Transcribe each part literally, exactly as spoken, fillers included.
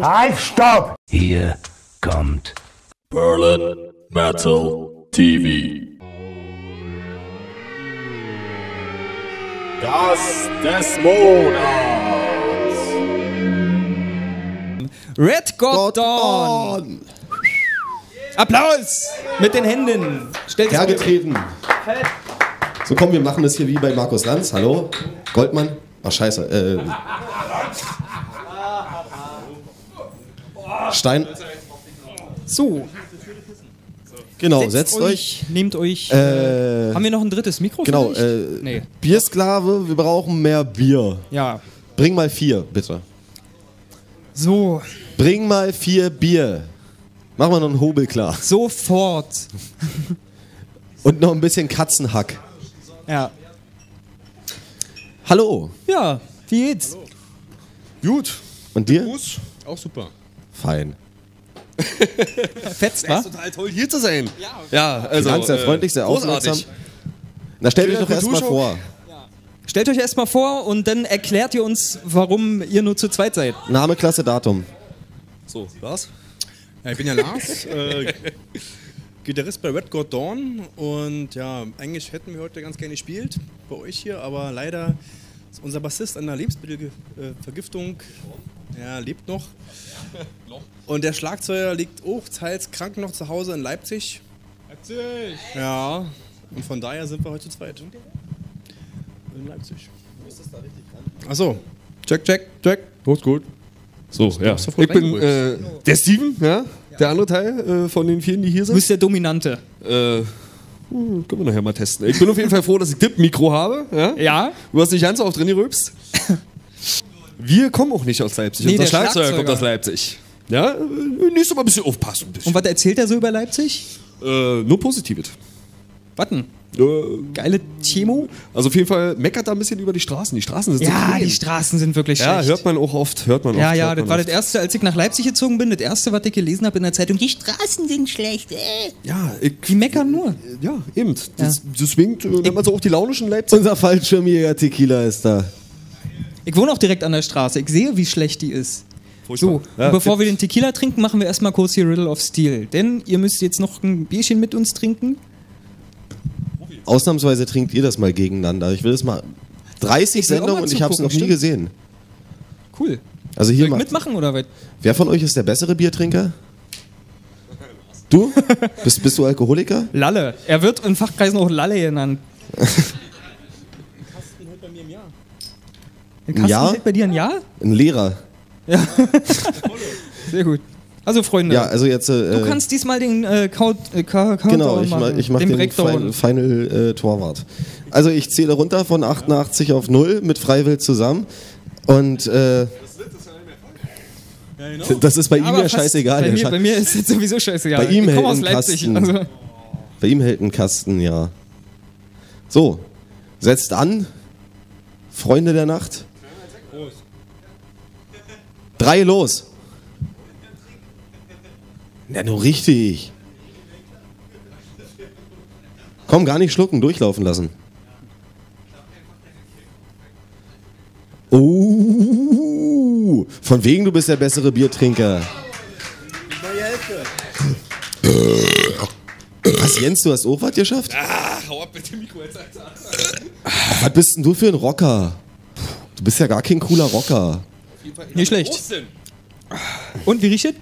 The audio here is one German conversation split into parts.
Halt, stopp! Hier kommt Berlin Metal T V. Das des Monats. RedGodDawn. Applaus mit den Händen. Stellt es hergetreten. So, komm, wir machen das hier wie bei Markus Lanz. Hallo? Goldmann? Ach, scheiße. Äh. Stein. So. Genau, setzt, setzt euch, euch. Nehmt euch. Äh, haben wir noch ein drittes Mikro? Genau. Äh, nee. Biersklave, wir brauchen mehr Bier. Ja. Bring mal vier, bitte. So. Bring mal vier Bier. Mach mal noch einen Hobel klar. Sofort. Und noch ein bisschen Katzenhack. Ja. Hallo. Ja, wie geht's? Hallo. Gut. Und dir? Fuß. Auch super. Fein. Fetzt, wa? Es ist total toll, hier zu sein. Ja, okay. Ja, also ganz sehr freundlich, sehr großartig. Aufmerksam. Na, stellt euch doch erstmal vor. Ja. Stellt euch erstmal vor und dann erklärt ihr uns, warum ihr nur zu zweit seid. Name, Klasse, Datum. So, Lars? Ja, ich bin ja Lars, äh, Gitarrist bei RedGodDawn. Und ja, eigentlich hätten wir heute ganz gerne gespielt bei euch hier, aber leider ist unser Bassist an der Lebensmittelvergiftung. Ja, lebt noch. Und der Schlagzeuger liegt auch teils krank noch zu Hause in Leipzig. Leipzig! Ja, und von daher sind wir heute zu zweit. In Leipzig. Achso, check, check, check. Gut, gut. So, ja. Ich bin äh, der Steven, ja? Der andere Teil äh, von den vielen, die hier sind. Du bist der Dominante. Äh, können wir nachher mal testen. Ich bin auf jeden Fall froh, dass ich Dip-Mikro habe. Ja? Ja. Du hast nicht ganz so oft drin gerübst. Wir kommen auch nicht aus Leipzig. Nee, unser der Schlagzeuger, Schlagzeuger kommt aus Leipzig. Ja, nächstes Mal ein bisschen aufpassen. Ein bisschen. Und was erzählt er so über Leipzig? Äh, nur Positives. Warten. Äh, Geile Chemo. Also auf jeden Fall meckert da ein bisschen über die Straßen. Die Straßen sind ja, so die Straßen sind wirklich schlecht. Ja, hört man auch oft. Hört man ja, oft, ja, hört das man war oft. Das erste, als ich nach Leipzig gezogen bin, das erste, was ich gelesen habe in der Zeitung, die Straßen sind schlecht. Äh. Ja, ich, die meckern nur. Ja, eben. Das, ja. das winkt, nennt man so auch die launischen Leipzig. Unser Fallschirmjäger Tequila ist da. Ich wohne auch direkt an der Straße. Ich sehe, wie schlecht die ist. Furchtbar. So, ja, bevor wir den Tequila trinken, machen wir erstmal kurz hier Riddle of Steel. Denn ihr müsst jetzt noch ein Bierchen mit uns trinken. Ausnahmsweise trinkt ihr das mal gegeneinander. Ich will das mal... dreißig Sendungen und ich habe es noch nie gesehen. Cool. Also hier mal mitmachen oder was? Wer von euch ist der bessere Biertrinker? Du? bist, bist du Alkoholiker? Lalle. Er wird in Fachkreisen auch Lalle genannt. Ein Kasten ja? hält bei dir ein Ja? Ein Lehrer. Ja. Sehr gut. Also Freunde, ja, also jetzt, äh, du kannst diesmal den äh, Count, äh, Countdown genau, ich machen. Genau, ich mache den, den Final, Final äh, Torwart. Also ich zähle runter von achtundachtzig ja. auf null mit Freiwild zusammen. Und äh, das ist bei ja, ihm ja scheißegal. Bei mir, bei mir ist es sowieso scheißegal. Bei ihm ich hält ein Kasten. Also. Bei ihm hält ein Kasten, ja. So, setzt an, Freunde der Nacht. Drei los. Na, nur richtig. Komm, gar nicht schlucken, durchlaufen lassen. Oh, von wegen du bist der bessere Biertrinker. Was, Jens, du hast auch was geschafft? Ah, hau ab mit dem Mikro jetzt. Was bist denn du für ein Rocker? Du bist ja gar kein cooler Rocker. Nicht schlecht. Und wie riecht es?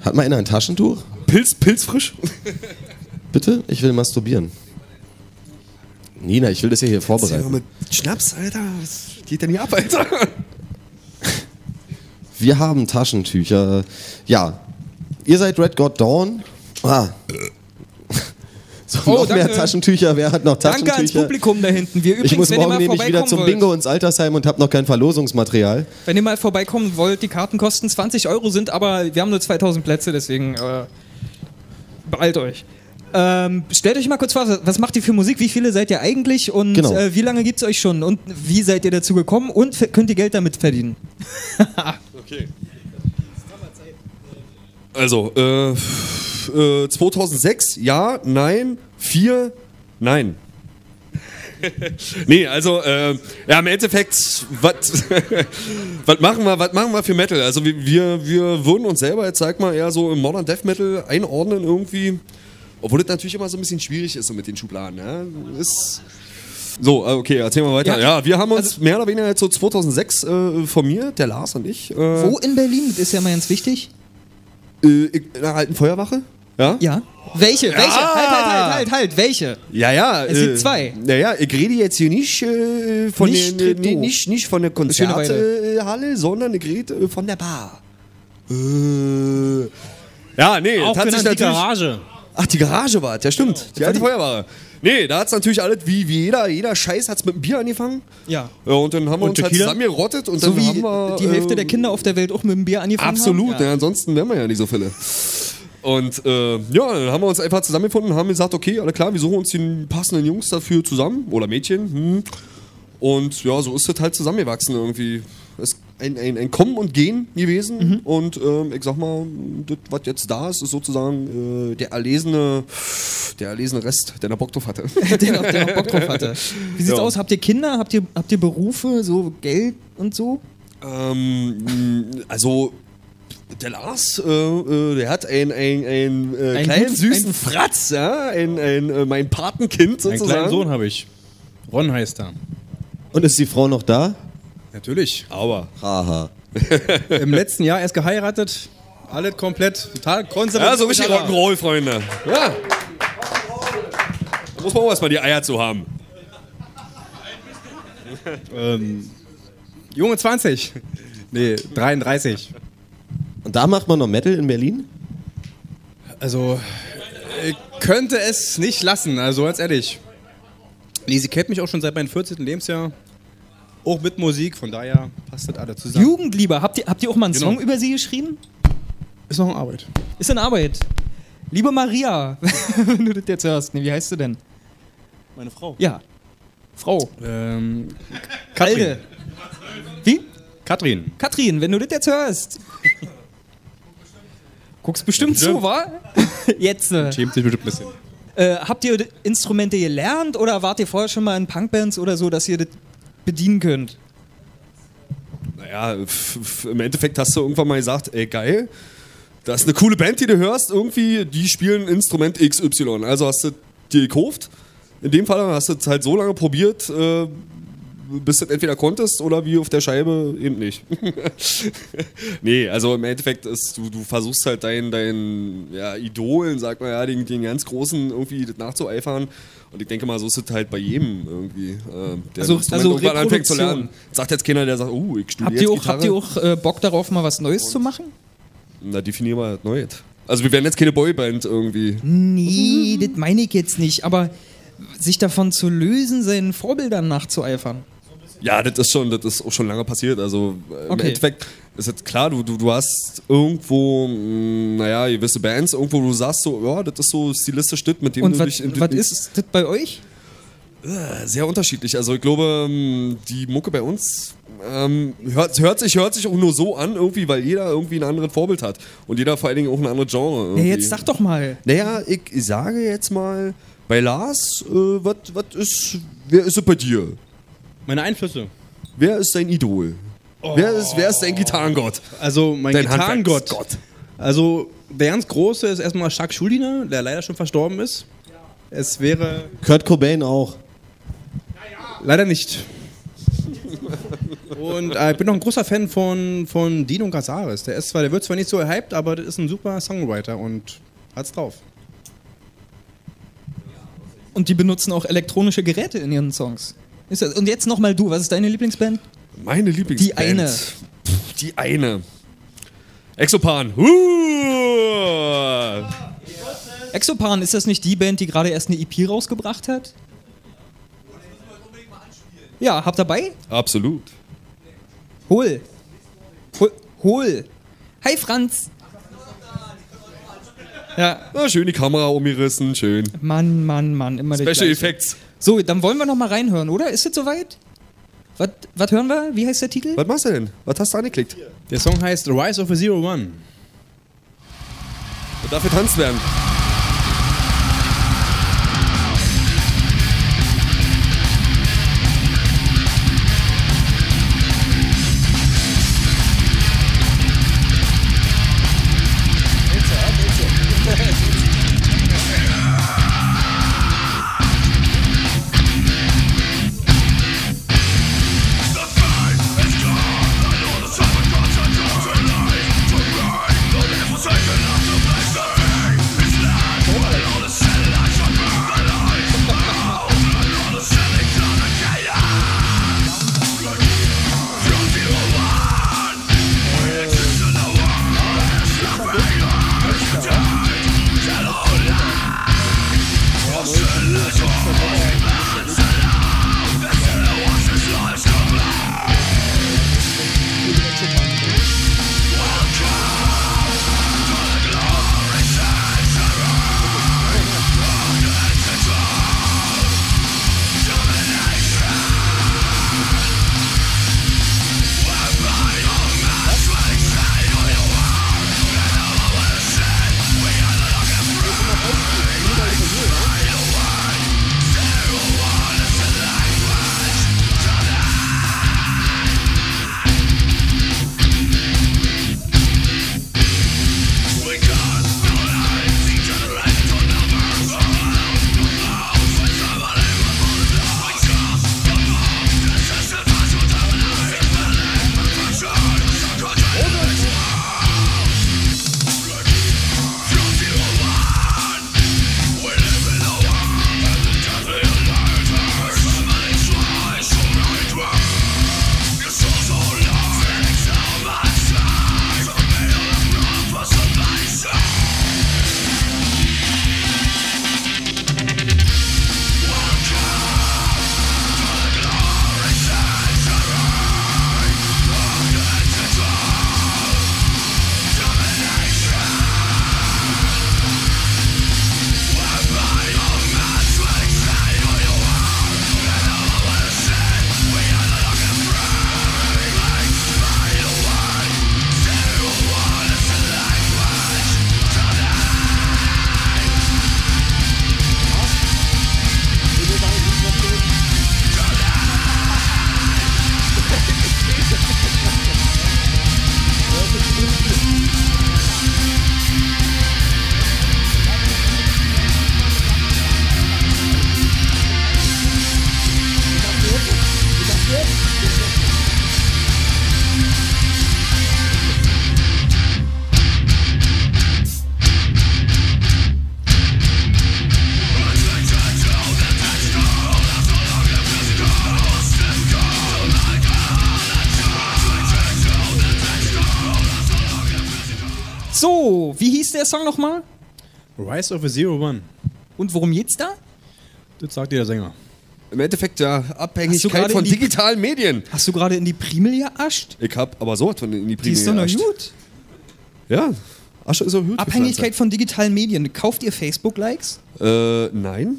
Hat mal einer ein Taschentuch? Pilz, pilzfrisch. Bitte? Ich will masturbieren. Nina, ich will das ja hier vorbereiten. Mit Schnaps, Alter. Was geht denn hier ab, Alter? Wir haben Taschentücher. Ja. Ihr seid RedGodDawn. Ah. So, oh, noch danke. Mehr Taschentücher, wer hat noch Taschentücher? Danke ans Publikum da hinten. Wir übrigens, ich muss morgen wenn ihr mal nämlich wieder zum wollt. Bingo ins Altersheim und habe noch kein Verlosungsmaterial. Wenn ihr mal vorbeikommen wollt, die Karten kosten zwanzig Euro, sind aber wir haben nur zweitausend Plätze, deswegen äh, beeilt euch. Ähm, stellt euch mal kurz vor, was macht ihr für Musik, wie viele seid ihr eigentlich und genau. äh, wie lange gibt es euch schon und wie seid ihr dazu gekommen und könnt ihr Geld damit verdienen? Okay. Also, äh... zweitausendsechs, ja, nein, vier, nein. Nee, also äh, ja, im Endeffekt, was machen wir, was machen wir für Metal? Also wir, wir würden uns selber jetzt, sag mal, eher so im Modern Death Metal einordnen irgendwie. Obwohl das natürlich immer so ein bisschen schwierig ist so mit den Schubladen. Ja? Ist so, okay, erzähl mal weiter. Ja, ja, wir haben uns also mehr oder weniger jetzt so zweitausendsechs äh, formiert, der Lars und ich. Äh, Wo in Berlin? Das ist ja mal ganz wichtig. Äh, in einer alten Feuerwache? Ja? Ja. Welche? Ja. Welche? Halt, halt, halt, halt, halt, welche? Ja, ja. Es äh, sind zwei. Naja, ich rede jetzt hier nicht, äh, von, nicht, den, äh, nicht, nicht von der Konzerthalle, sondern ich rede äh, von der Bar. Äh, ja, nee. Auch hat sich die Garage. Ach, die Garage war es, ja stimmt. Genau. Die alte Feuerwache. Nee, da hat es natürlich alles, wie, wie jeder, jeder Scheiß hat es mit dem Bier angefangen. Ja. Ja, und dann haben wir und uns halt zusammengerottet. Und so dann wie haben wir, die Hälfte äh, der Kinder auf der Welt auch mit dem Bier angefangen absolut, haben. Absolut, ja. Ja, ansonsten wären wir ja nicht so viele. Und äh, ja, dann haben wir uns einfach zusammengefunden und haben gesagt, okay, alles klar, wir suchen uns die passenden Jungs dafür zusammen oder Mädchen. Hm. Und ja, so ist das halt zusammengewachsen irgendwie. Es ist ein, ein, ein Kommen und Gehen gewesen. Mhm. Und ähm, ich sag mal, das, was jetzt da ist, ist sozusagen äh, der erlesene der erlesene Rest, der noch Bock drauf hatte. Den auch, der noch Bock drauf hatte. Wie sieht's ja aus? Habt ihr Kinder? Habt ihr, habt ihr Berufe? So Geld und so? Ähm, also... Der Lars, äh, der hat einen ein, ein, äh, ein kleinen süßen ein Fratz, ja? ein, ein, äh, mein Patenkind sozusagen. Einen kleinen Sohn habe ich. Ron heißt er. Und ist die Frau noch da? Natürlich. Aber. Haha. Im letzten Jahr erst geheiratet. Alles komplett total konservativ. Ja, so richtig Rock'n'Roll, Freunde. Ja. Da muss man auch erstmal die Eier zu haben. ähm, Junge zwanzig. Nee, dreiunddreißig. Und da macht man noch Metal in Berlin? Also, ich könnte es nicht lassen, also ganz ehrlich. Nee, sie kennt mich auch schon seit meinem vierzehnten Lebensjahr. Auch mit Musik, von daher passt das alles zusammen. Jugendliebe, habt ihr, habt ihr auch mal einen genau. Song über sie geschrieben? Ist noch in Arbeit. Ist in Arbeit. Liebe Maria, wenn du das jetzt hörst. Nee, wie heißt du denn? Meine Frau. Ja. Frau. Ähm, Katrin. Alde. Wie? Katrin. Katrin, wenn du das jetzt hörst. Guckst bestimmt ja, zu, wa? Jetzt. Äh, schämt sich bestimmt ein bisschen. Äh, habt ihr Instrumente gelernt oder wart ihr vorher schon mal in Punkbands oder so, dass ihr das bedienen könnt? Naja, im Endeffekt hast du irgendwann mal gesagt, ey geil, das ist eine coole Band, die du hörst, irgendwie, die spielen Instrument X Y. Also hast du dir gekauft, in dem Fall hast du es halt so lange probiert, äh, bis du entweder konntest oder wie auf der Scheibe eben nicht. Nee, also im Endeffekt ist, du, du versuchst halt deinen dein, ja, Idolen, sag mal, ja, den, den ganz Großen irgendwie das nachzueifern. Und ich denke mal, so ist es halt bei jedem irgendwie, äh, der also, also irgendwann anfängt zu lernen. Sagt jetzt keiner, der sagt, oh, ich studiere jetzt Gitarre. Habt ihr auch äh, Bock darauf, mal was Neues und zu machen? Na, definieren wir halt Neues. Also wir werden jetzt keine Boyband irgendwie. Nee, das meine ich jetzt nicht, aber sich davon zu lösen, seinen Vorbildern nachzueifern. Ja, das ist schon, das ist auch schon lange passiert. Also okay. Im Endeffekt ist jetzt klar, du, du, du hast irgendwo, mh, naja, gewisse Bands, irgendwo du sagst so, ja, das ist so stilistisch das, mit dem und du wat, dich... Und was ist das bei euch? Sehr unterschiedlich. Also ich glaube, die Mucke bei uns ähm, hört, hört, sich, hört sich auch nur so an, irgendwie, weil jeder irgendwie ein anderes Vorbild hat. Und jeder vor allen Dingen auch ein anderes Genre. Irgendwie. Ja, jetzt sag doch mal. Naja, ich sage jetzt mal, bei Lars, äh, was ist, wer ist es bei dir? Meine Einflüsse. Wer ist dein Idol? Oh. Wer, ist, wer ist dein Gitarrengott? Also mein dein Gitarrengott. Gott. Also der ganz Große ist erstmal Chuck Schuldiner, der leider schon verstorben ist. Ja. Es wäre... Kurt Cobain auch. Naja. Leider nicht. Und äh, ich bin noch ein großer Fan von, von Dino Casares. Der, ist zwar, der wird zwar nicht so gehypt, aber der ist ein super Songwriter und hat's drauf. Und die benutzen auch elektronische Geräte in ihren Songs. Und jetzt nochmal du, was ist deine Lieblingsband? Meine Lieblingsband? Die eine. Pff, die eine. Exopan. Uh! Exopan, ist das nicht die Band, die gerade erst eine E P rausgebracht hat? Ja, habt ihr dabei? Absolut. Hol. Hol. Hol. Hi Franz. Ja. Na, schön die Kamera umgerissen, schön. Mann, Mann, Mann, immer der Special Effects. So, dann wollen wir noch mal reinhören, oder? Ist das soweit? Was hören wir? Wie heißt der Titel? Was machst du denn? Was hast du angeklickt? Der Song heißt The Rise of a Zero-One. Und dafür tanzt werden. So, wie hieß der Song nochmal? Rise of a Zero-One. Und worum geht's da? Das sagt dir der Sänger. Im Endeffekt ja, Abhängigkeit von die, digitalen Medien. Hast du gerade in die Primel geascht? Ich hab aber so von in die Primel geascht. Die ist doch noch gut. Ja, Asche ist auch gut. Abhängigkeit von digitalen Medien. Kauft ihr Facebook-Likes? Äh, nein.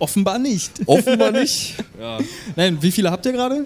Offenbar nicht. Offenbar nicht. Ja. Nein, wie viele habt ihr gerade?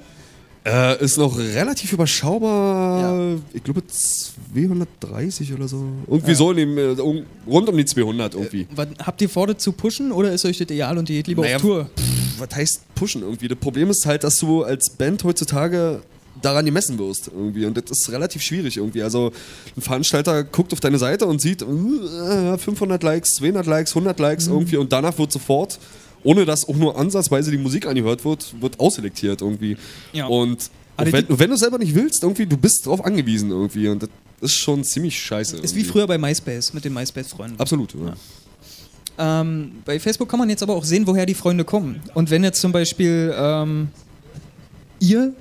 Äh, ist noch relativ überschaubar, ja. Ich glaube zweihundertdreißig oder so. Irgendwie ja. so, in dem, um, rund um die zweihundert irgendwie. Äh, was, habt ihr vor, das zu pushen oder ist euch das egal und ihr geht lieber naja, auf Tour? Pff, was heißt pushen irgendwie? Das Problem ist halt, dass du als Band heutzutage daran gemessen wirst irgendwie und das ist relativ schwierig irgendwie. Also ein Veranstalter guckt auf deine Seite und sieht äh, fünfhundert Likes, zweihundert Likes, hundert Likes mhm. irgendwie und danach wird sofort... Ohne dass auch nur ansatzweise die Musik angehört wird, wird ausselektiert irgendwie. Ja. Und wenn, wenn du selber nicht willst, irgendwie, du bist drauf angewiesen irgendwie. Und das ist schon ziemlich scheiße. Ist irgendwie wie früher bei MySpace, mit den MySpace-Freunden. Absolut, ja. Ja. Ähm, bei Facebook kann man jetzt aber auch sehen, woher die Freunde kommen. Und wenn jetzt zum Beispiel ähm, ihr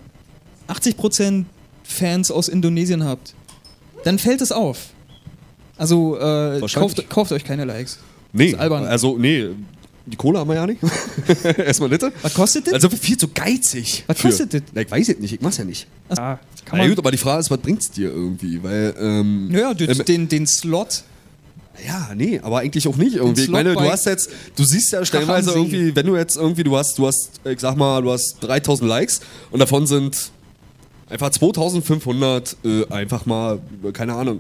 achtzig Prozent Fans aus Indonesien habt, dann fällt es auf. Also äh, kauft, kauft euch keine Likes. Nee, also nee. Die Kohle haben wir ja nicht. Erstmal bitte. Was kostet das? Also viel zu geizig. Was kostet das? Ich weiß es nicht, ich mach's ja nicht. Also, ah, kann na gut, aber die Frage ist, was bringt's dir irgendwie? Weil, ähm, naja, du, ähm, den, den Slot. Ja, nee, aber eigentlich auch nicht irgendwie. Ich meine, du hast jetzt, du siehst ja stellenweise irgendwie, wenn du jetzt irgendwie, du hast, du hast, ich sag mal, du hast dreitausend Likes und davon sind einfach zweitausendfünfhundert äh, einfach mal, keine Ahnung,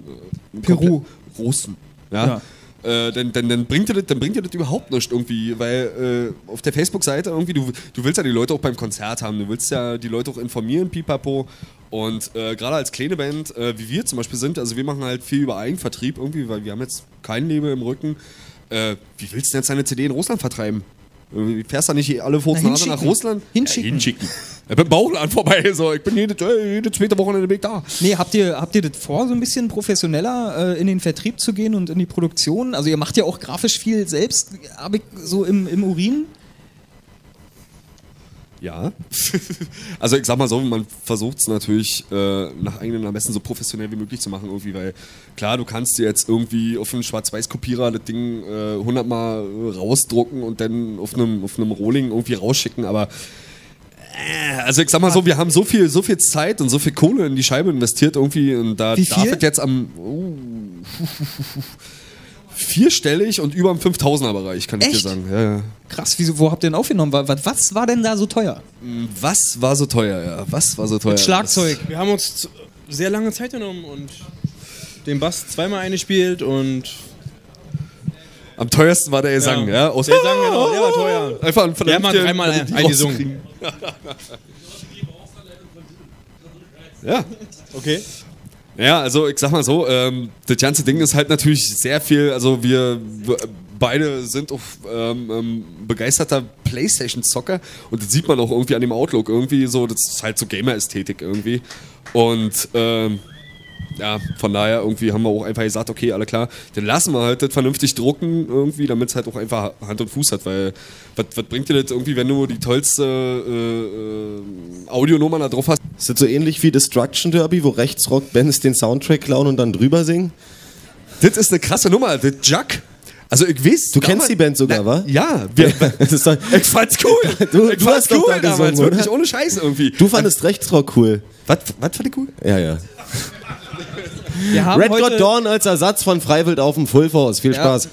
Peru. Russen. Ja. ja. Äh, dann, dann, dann bringt dir das, dann bringt dir das überhaupt nichts irgendwie, weil äh, auf der Facebook-Seite irgendwie, du, du willst ja die Leute auch beim Konzert haben, du willst ja die Leute auch informieren, pipapo. Und äh, gerade als kleine Band, äh, wie wir zum Beispiel sind, also wir machen halt viel über Eigenvertrieb irgendwie, weil wir haben jetzt kein Label im Rücken. Äh, wie willst du denn jetzt deine C D in Russland vertreiben? Du fährst da nicht alle fünfzehn Jahre nach Russland? Hinschicken. Ja, hinschicken. Ich bin Bauchland vorbei, so. Ich bin jede, jede zweite Woche in den Weg da. Nee, habt ihr, habt ihr das vor, so ein bisschen professioneller äh, in den Vertrieb zu gehen und in die Produktion? Also ihr macht ja auch grafisch viel selbst, habe ich so im, im Urin? Ja. Also ich sag mal so, man versucht es natürlich äh, nach eigenen Ermessen so professionell wie möglich zu machen irgendwie, weil klar, du kannst dir jetzt irgendwie auf einem Schwarz-Weiß-Kopierer das Ding äh, hundertmal rausdrucken und dann auf einem auf einem Rolling irgendwie rausschicken, aber äh, also ich sag mal so, wir haben so viel, so viel Zeit und so viel Kohle in die Scheibe investiert irgendwie und da darf ich jetzt am... Oh. Vierstellig und über dem fünftausender-Bereich, kann ich dir sagen. Ja, ja. Krass, wieso, wo habt ihr denn aufgenommen? Was, was war denn da so teuer? Was war so teuer, ja. Was war so teuer? Mit Schlagzeug. Was? Wir haben uns sehr lange Zeit genommen und den Bass zweimal eingespielt und... Am teuersten war der Gesang, ja. ja? Aus der Gesang, genau, der war teuer. Einfach ein vernünftiger... Der hat dreimal eingesungen. Ja. Okay. Ja, also ich sag mal so, ähm, das ganze Ding ist halt natürlich sehr viel, also wir beide sind auch ähm, begeisterter Playstation-Zocker und das sieht man auch irgendwie an dem Outlook irgendwie so, das ist halt so Gamer-Ästhetik irgendwie und ähm, ja, von daher irgendwie haben wir auch einfach gesagt, okay, alle klar, dann lassen wir halt das vernünftig drucken irgendwie, damit es halt auch einfach Hand und Fuß hat, weil was bringt dir das irgendwie, wenn du die tollste äh, äh, Audionummer da drauf hast? Ist das so ähnlich wie Destruction Derby, wo Rechtsrock-Bands den Soundtrack klauen und dann drüber singen? Das ist eine krasse Nummer, das Jack. Also ich weiß, du kennst die Band sogar, wa? Ja, wir, das ist doch, ich fand's cool. Du, ich fand's cool da damals, gesungen, wirklich ohne Scheiß irgendwie. Du fandest Rechtsrock cool. Was, was fand ich cool? Ja, ja. RedGodDawn als Ersatz von Freiwild auf dem Full Force. Viel ja. Spaß.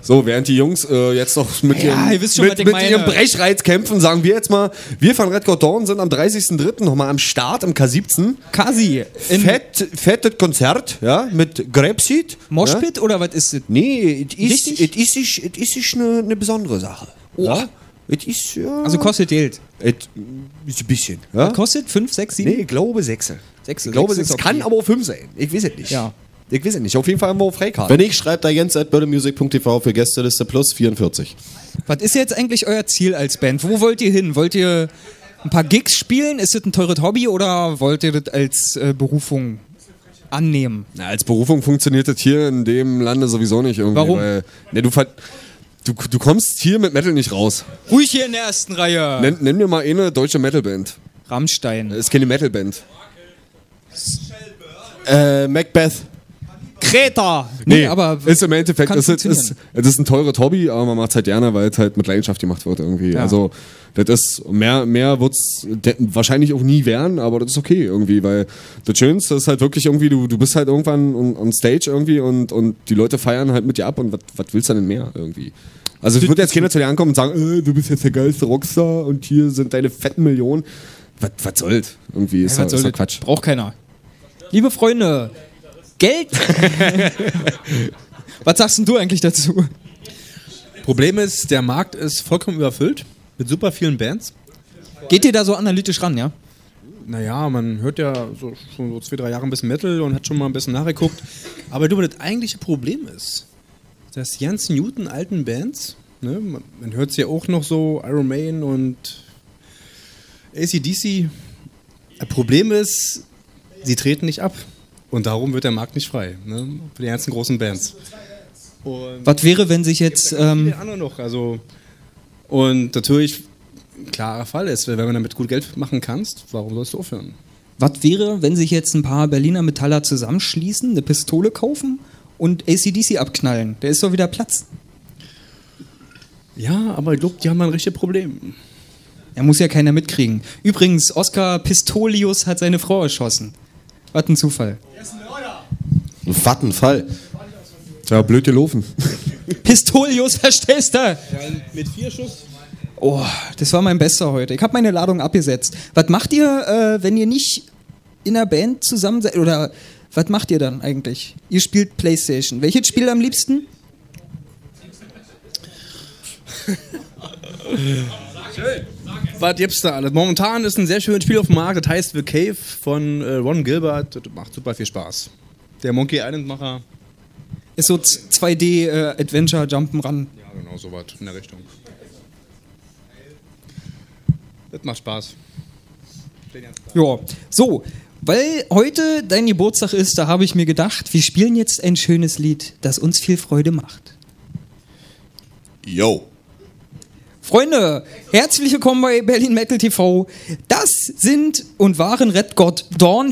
So, während die Jungs äh, jetzt noch mit, ja, ihrem, schon, mit, mit ihrem Brechreiz kämpfen, sagen wir jetzt mal, wir von RedGodDawn sind am dreißigsten dritten nochmal am Start, im K siebzehn. Kasi. Fett, fettet Konzert, ja, mit Grabsit. Moshpit ja. oder was ist das? Nee, es is, is, is, is, is eine ne besondere Sache. Oh. Ja? It is, ja, also kostet Geld? It is ein bisschen. Ja? Was kostet? fünf, sechs, sieben? Nee, ich glaube sechs. sechs ich glaube sechs. Es kann aber auch fünf sein. Ich weiß es nicht. Ja. Ich weiß es nicht, auf jeden Fall haben wir auch Freikarten. Wenn nicht, schreibt da jens at berlinmusic punkt t v für Gästeliste plus vierundvierzig. Was ist jetzt eigentlich euer Ziel als Band? Wo wollt ihr hin? Wollt ihr ein paar Gigs spielen? Ist das ein teures Hobby oder wollt ihr das als äh, Berufung annehmen? Na, als Berufung funktioniert das hier in dem Lande sowieso nicht irgendwie. Warum? Weil, ne, du, du, du kommst hier mit Metal nicht raus. Ruhig hier in der ersten Reihe. Nenn, nenn mir mal eine deutsche Metalband. Rammstein. Das ist keine Metalband. Äh, Macbeth. Vertreter! Nee, nee, aber ist im Endeffekt, es ist, ist, ist, ist ein teures Hobby, aber man macht es halt gerne, weil es halt mit Leidenschaft gemacht wird irgendwie. Ja. Also, das ist, mehr, mehr wird es wahrscheinlich auch nie werden, aber das ist okay irgendwie, weil das Schönste ist halt wirklich irgendwie, du, du bist halt irgendwann on, on Stage irgendwie und, und die Leute feiern halt mit dir ab und was willst du denn mehr irgendwie? Also, ich würde jetzt keiner zu dir ankommen und sagen, äh, du bist jetzt der geilste Rockstar und hier sind deine fetten Millionen. Was, was soll's? Irgendwie ist ja, das halt Quatsch. Braucht keiner. Liebe Freunde, Geld! Was sagst denn du eigentlich dazu? Problem ist, der Markt ist vollkommen überfüllt mit super vielen Bands. Geht ihr da so analytisch ran, ja? Naja, man hört ja so, schon so zwei, drei Jahre ein bisschen Metal und hat schon mal ein bisschen nachgeguckt. Aber du, das eigentliche Problem ist, dass ganz Newton alten Bands, ne, man, man hört es ja auch noch so, Iron Maiden und A C D C. Das Problem ist, sie treten nicht ab. Und darum wird der Markt nicht frei, ne? Für die ganzen großen Bands. Und was wäre, wenn sich jetzt... Ähm andere noch, also und natürlich, ein klarer Fall ist, wenn man damit gut Geld machen kannst, warum sollst du aufhören? Was wäre, wenn sich jetzt ein paar Berliner Metaller zusammenschließen, eine Pistole kaufen und A C D C abknallen? Da ist doch wieder Platz. Ja, aber ich glaube, die haben ein richtiges Problem. Er muss ja keiner mitkriegen. Übrigens, Oscar Pistorius hat seine Frau erschossen. Was ein Zufall. Was ein Fall. Ja, blöd gelaufen. Pistorius, verstehst du? Ja, mit vier Schuss. Oh, das war mein Bester heute. Ich habe meine Ladung abgesetzt. Was macht ihr, äh, wenn ihr nicht in einer Band zusammen seid? Oder was macht ihr dann eigentlich? Ihr spielt Playstation. Welches Spiel am liebsten? Schön. Was gibt's da alles? Momentan ist ein sehr schönes Spiel auf dem Markt, das heißt The Cave von äh, Ron Gilbert. Das macht super viel Spaß. Der Monkey Island-Macher. Ist so zwei D-Adventure-Jump'n'Run. Äh, ja, genau, sowas in der Richtung. Das macht Spaß. Ja, so, weil heute dein Geburtstag ist, da habe ich mir gedacht, wir spielen jetzt ein schönes Lied, das uns viel Freude macht. Yo. Freunde, herzlich willkommen bei Berlin Metal T V. Das sind und waren RedGodDawn.